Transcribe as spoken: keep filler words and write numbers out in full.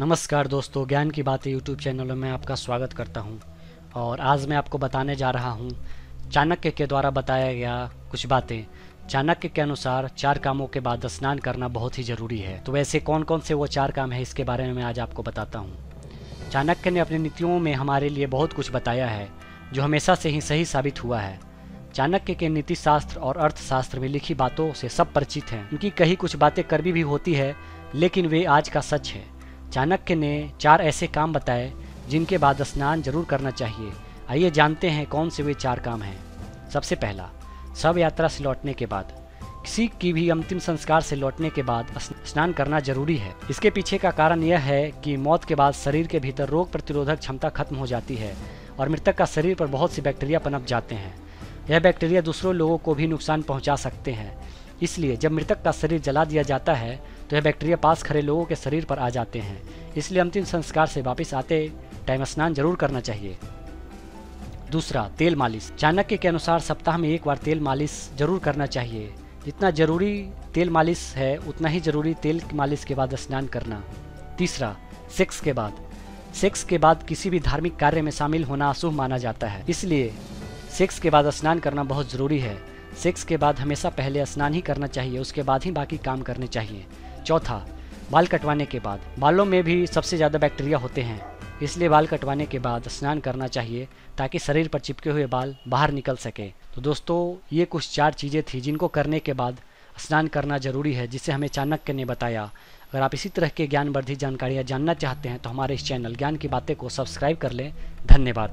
नमस्कार दोस्तों, ज्ञान की बातें यूट्यूब चैनल में आपका स्वागत करता हूं। और आज मैं आपको बताने जा रहा हूं चाणक्य के द्वारा बताया गया कुछ बातें। चाणक्य के अनुसार चार कामों के बाद स्नान करना बहुत ही ज़रूरी है। तो वैसे कौन कौन से वो चार काम हैं, इसके बारे में मैं आज आपको बताता हूँ। चाणक्य ने अपनी नीतियों में हमारे लिए बहुत कुछ बताया है जो हमेशा से ही सही साबित हुआ है। चाणक्य के नीति शास्त्र और अर्थशास्त्र में लिखी बातों से सब परिचित हैं। उनकी कही कुछ बातें कड़वी भी होती है, लेकिन वे आज का सच है। चाणक्य ने चार ऐसे काम बताए जिनके बाद स्नान जरूर करना चाहिए। आइए जानते हैं कौन से वे चार काम हैं। सबसे पहला, शव यात्रा से लौटने के बाद। किसी की भी अंतिम संस्कार से लौटने के बाद स्नान करना जरूरी है। इसके पीछे का कारण यह है कि मौत के बाद शरीर के भीतर रोग प्रतिरोधक क्षमता खत्म हो जाती है और मृतक का शरीर पर बहुत से बैक्टीरिया पनप जाते हैं। यह बैक्टीरिया दूसरों लोगों को भी नुकसान पहुँचा सकते हैं। इसलिए जब मृतक का शरीर जला दिया जाता है तो यह बैक्टीरिया पास खड़े लोगों के शरीर पर आ जाते हैं। इसलिए अंतिम संस्कार से वापस आते टाइम स्नान जरूर करना चाहिए। दूसरा, तेल मालिश। चाणक्य के अनुसार सप्ताह में एक बार तेल मालिश जरूर करना चाहिए। जितना जरूरी तेल मालिश है, उतना ही जरूरी तेल मालिश के बाद स्नान करना। तीसरा, सेक्स के बाद। सेक्स के बाद किसी भी धार्मिक कार्य में शामिल होना अशुभ माना जाता है, इसलिए सेक्स के बाद स्नान करना बहुत ज़रूरी है। सेक्स के बाद हमेशा पहले स्नान ही करना चाहिए, उसके बाद ही बाकी काम करने चाहिए। चौथा, बाल कटवाने के बाद। बालों में भी सबसे ज़्यादा बैक्टीरिया होते हैं, इसलिए बाल कटवाने के बाद स्नान करना चाहिए ताकि शरीर पर चिपके हुए बाल बाहर निकल सके। तो दोस्तों, ये कुछ चार चीज़ें थी जिनको करने के बाद स्नान करना जरूरी है, जिसे हमें चाणक्य ने बताया। अगर आप इसी तरह के ज्ञानवर्धक जानकारियाँ जानना चाहते हैं तो हमारे इस चैनल ज्ञान की बातें को सब्सक्राइब कर लें। धन्यवाद।